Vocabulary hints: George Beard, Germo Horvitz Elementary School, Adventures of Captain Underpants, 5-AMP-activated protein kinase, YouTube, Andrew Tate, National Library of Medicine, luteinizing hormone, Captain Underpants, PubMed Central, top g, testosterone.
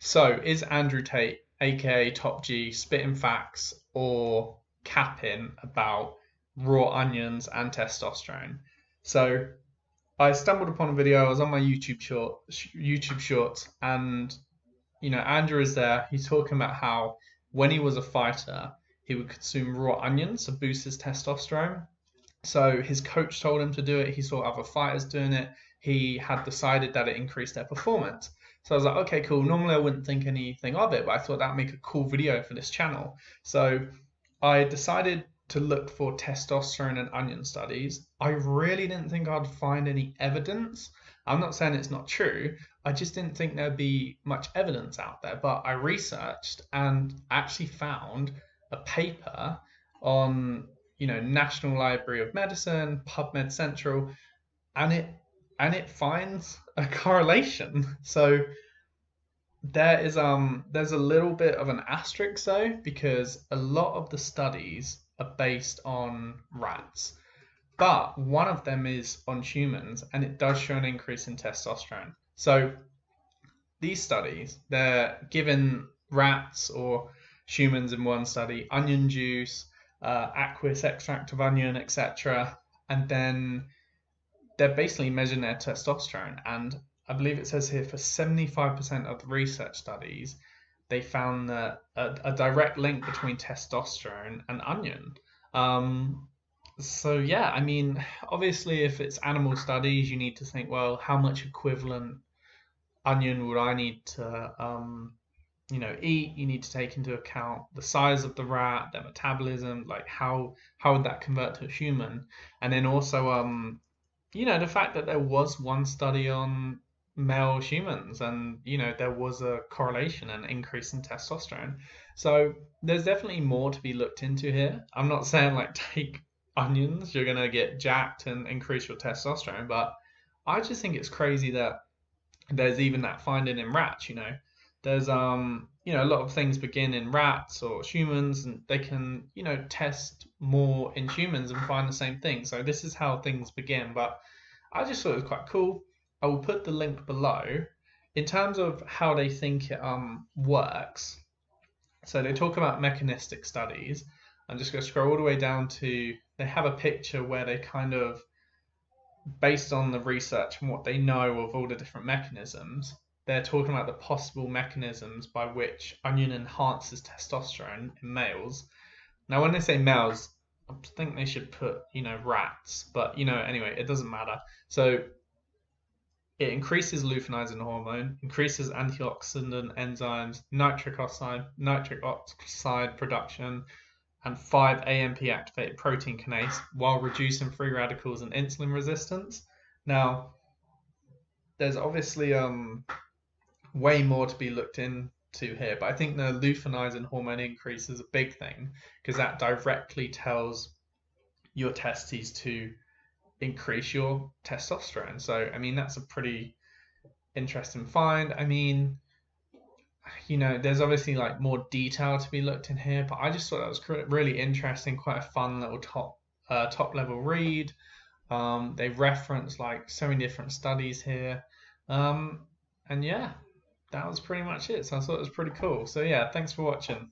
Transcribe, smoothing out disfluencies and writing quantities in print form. So is Andrew Tate, aka Top G, spitting facts or capping about raw onions and testosterone? So I stumbled upon a video. I was on my YouTube Shorts, and you know, Andrew is there. He's talking about how when he was a fighter, he would consume raw onions to boost his testosterone. So his coach told him to do it. He saw other fighters doing it. He had decided that it increased their performance. So I was like, okay, cool. Normally I wouldn't think anything of it, but I thought that'd make a cool video for this channel. So I decided to look for testosterone and onion studies. I really didn't think I'd find any evidence. I'm not saying it's not true. I just didn't think there'd be much evidence out there, but I researched and actually found a paper on, you know, National Library of Medicine, PubMed Central, and it finds a correlation. So there is there's a little bit of an asterisk though, because a lot of the studies are based on rats, but one of them is on humans, and it does show an increase in testosterone. So these studies, they're given rats or humans in one study onion juice, aqueous extract of onion, etc., and then they're basically measuring their testosterone. And I believe it says here for 75% of the research studies, they found that a direct link between testosterone and onion. So yeah, I mean, obviously if it's animal studies, you need to think, well, how much equivalent onion would I need to, you know, eat? You need to take into account the size of the rat, their metabolism, like how would that convert to a human? And then also, you know, the fact that there was one study on male humans, and you know, there was a correlation and increase in testosterone. So there's definitely more to be looked into here. I'm not saying like take onions, you're gonna get jacked and increase your testosterone, but I just think it's crazy that there's even that finding in rats. You know, there's you know, a lot of things begin in rats or humans, and they can, you know, test more in humans and find the same thing. So this is how things begin, but I just thought it was quite cool. I will put the link below in terms of how they think it works. So they talk about mechanistic studies. I'm just going to scroll all the way down to, they have a picture where they kind of, based on the research and what they know of all the different mechanisms, they're talking about the possible mechanisms by which onion enhances testosterone in males. Now, when they say males, I think they should put, you know, rats, but, you know, anyway, it doesn't matter. So it increases luteinizing hormone, increases antioxidant enzymes, nitric oxide production, and 5-AMP-activated protein kinase, while reducing free radicals and insulin resistance. Now, there's obviously way more to be looked into here, but I think the luteinizing hormone increase is a big thing, because that directly tells your testes to increase your testosterone. So I mean, that's a pretty interesting find. I mean, you know, there's obviously like more detail to be looked in here, but I just thought that was really interesting, quite a fun little top level read. They reference like so many different studies here, and yeah, that was pretty much it. So I thought it was pretty cool. So yeah, thanks for watching.